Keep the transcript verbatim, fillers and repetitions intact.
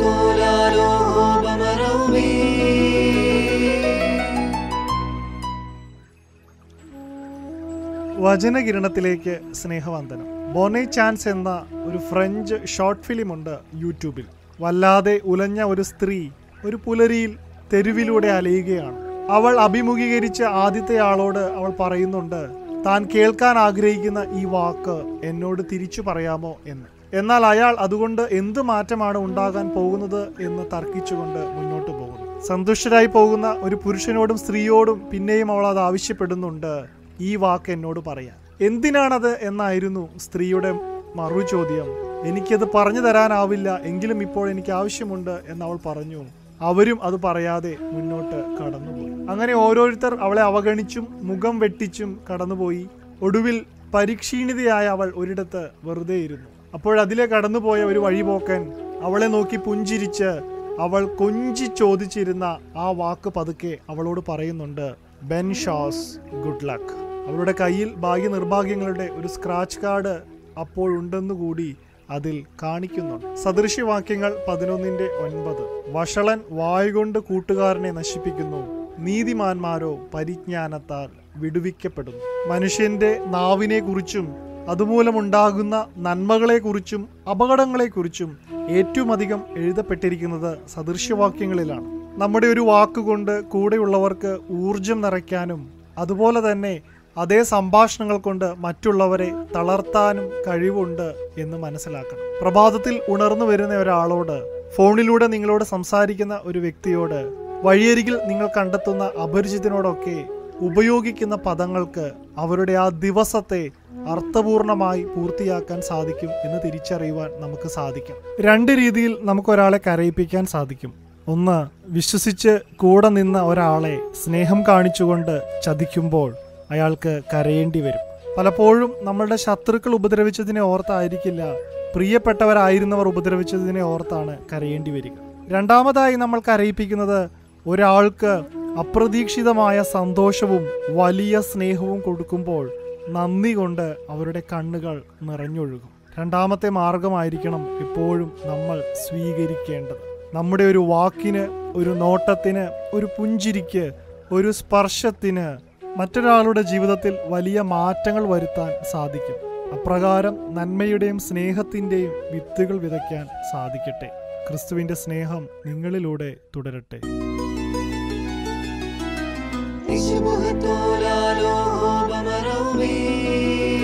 طولاله വചനകിരണത്തിലേക്ക് സ്നേഹവന്ദനം. ബോണി ചാൻസ് എന്ന ഒരു ഫ്രഞ്ച് ഷോർട്ട് ഫിലിമുണ്ട് യൂട്യൂബിൽ. വല്ലാതെ ഉലഞ്ഞ ഒരു സ്ത്രീ ഒരു പുലരിയിൽ തെരുവിലൂടെ അലയുകയാണ്. അവൾ അഭിമുഖീകരിച്ച ആദ്യത്തെ ആളോട് അവൾ പറയുന്നുണ്ട്, താൻ കേൾക്കാൻ ആഗ്രഹിക്കുന്ന ഈ വാക്ക് എന്നോട് തിരിച്ചു പറയാമോ എന്ന്. എന്നാൽ അയാൾ അതുകൊണ്ട് എന്ത് മാറ്റമാണ് ഉണ്ടാകാൻ പോകുന്നത് എന്ന് തർക്കിച്ചുകൊണ്ട് മുന്നോട്ട് പോകുന്നു. സന്തുഷ്ടരായി പോകുന്ന ഒരു പുരുഷനോടും സ്ത്രീയോടും പിന്നെയും അവൾ അത് ആവശ്യപ്പെടുന്നുണ്ട്, ഈ വാക്ക് എന്നോട് പറയാൻ. എന്തിനാണത് എന്നായിരുന്നു സ്ത്രീയുടെ മറു ചോദ്യം. എനിക്കത് പറഞ്ഞു തരാനാവില്ല, എങ്കിലും ഇപ്പോൾ എനിക്ക് ആവശ്യമുണ്ട് എന്നവൾ പറഞ്ഞു. അവരും അത് പറയാതെ മുന്നോട്ട് കടന്നുപോയി. അങ്ങനെ ഓരോരുത്തർ അവളെ അവഗണിച്ചും മുഖം വെട്ടിച്ചും കടന്നുപോയി. ഒടുവിൽ പരിക്ഷീണിതയായ അവൾ ഒരിടത്ത് വെറുതെ ഇരുന്നു. അപ്പോഴതിലെ കടന്നുപോയ ഒരു വഴിപോക്കൻ അവളെ നോക്കി പുഞ്ചിരിച്ച് അവൾ കൊഞ്ചി ചോദിച്ചിരുന്ന ആ വാക്ക് പതുക്കെ അവളോട് പറയുന്നുണ്ട്, ബെൻ ഷോസ് ഗുഡ് ലക്ക്. അവളുടെ കയ്യിൽ ഭാഗ്യ നിർഭാഗ്യങ്ങളുടെ ഒരു സ്ക്രാച്ച് കാർഡ് അപ്പോഴുണ്ടെന്നുകൂടി അതിൽ കാണിക്കുന്നുണ്ട്. സദൃശ്യവാക്യങ്ങൾ പതിനൊന്നിന്റെ ഒൻപത്. വഷളൻ വായുകൊണ്ട് കൂട്ടുകാരനെ നശിപ്പിക്കുന്നു, നീതിമാന്മാരോ പരിജ്ഞാനത്താൽ വിടുവിക്കപ്പെടുന്നു. മനുഷ്യന്റെ നാവിനെ കുറിച്ചും അതുമൂലമുണ്ടാകുന്ന നന്മകളെക്കുറിച്ചും അപകടങ്ങളെക്കുറിച്ചും ഏറ്റവും അധികം എഴുതപ്പെട്ടിരിക്കുന്നത് സദൃശ്യവാക്യങ്ങളിലാണ്. നമ്മുടെ ഒരു വാക്കുകൊണ്ട് കൂടെയുള്ളവർക്ക് ഊർജം നിറയ്ക്കാനും അതുപോലെ തന്നെ അതേ സംഭാഷണങ്ങൾ കൊണ്ട് മറ്റുള്ളവരെ തളർത്താനും കഴിവുണ്ട് എന്ന് മനസ്സിലാക്കണം. പ്രഭാതത്തിൽ ഉണർന്നു വരുന്ന ഒരാളോട്, ഫോണിലൂടെ നിങ്ങളോട് സംസാരിക്കുന്ന ഒരു വ്യക്തിയോട്, വഴിയരികിൽ നിങ്ങൾ കണ്ടെത്തുന്ന അപരിചിതനോടൊക്കെ ഉപയോഗിക്കുന്ന പദങ്ങൾക്ക് അവരുടെ ആ ദിവസത്തെ അർത്ഥപൂർണമായി പൂർത്തിയാക്കാൻ സാധിക്കും എന്ന് തിരിച്ചറിയുവാൻ നമുക്ക് സാധിക്കും. രണ്ട് രീതിയിൽ നമുക്കൊരാളെ കരയിപ്പിക്കാൻ സാധിക്കും. ഒന്ന്, വിശ്വസിച്ച് കൂടെ നിന്ന ഒരാളെ സ്നേഹം കാണിച്ചുകൊണ്ട് ചതിക്കുമ്പോൾ അയാൾക്ക് കരയേണ്ടി വരും. പലപ്പോഴും നമ്മളുടെ ശത്രുക്കൾ ഉപദ്രവിച്ചതിനെ ഓർത്തായിരിക്കില്ല, പ്രിയപ്പെട്ടവരായിരുന്നവർ ഉപദ്രവിച്ചതിനെ ഓർത്താണ് കരയേണ്ടി വരിക. രണ്ടാമതായി നമ്മൾ കരയിപ്പിക്കുന്നത് ഒരാൾക്ക് അപ്രതീക്ഷിതമായ സന്തോഷവും വലിയ സ്നേഹവും കൊടുക്കുമ്പോൾ നന്ദി കൊണ്ട് അവരുടെ കണ്ണുകൾ നിറഞ്ഞൊഴുകും. രണ്ടാമത്തെ മാർഗമായിരിക്കണം എപ്പോഴും നമ്മൾ സ്വീകരിക്കേണ്ടത്. നമ്മുടെ ഒരു വാക്കിന്, ഒരു നോട്ടത്തിന്, ഒരു പുഞ്ചിരിക്ക്, ഒരു സ്പർശത്തിന് മറ്റൊരാളുടെ ജീവിതത്തിൽ വലിയ മാറ്റങ്ങൾ വരുത്താൻ സാധിക്കും. അപ്രകാരം നന്മയുടെയും സ്നേഹത്തിൻ്റെയും വിത്തുകൾ വിതയ്ക്കാൻ സാധിക്കട്ടെ. ക്രിസ്തുവിൻ്റെ സ്നേഹം നിങ്ങളിലൂടെ തുടരട്ടെ. Ishbah to lalo bamarawi.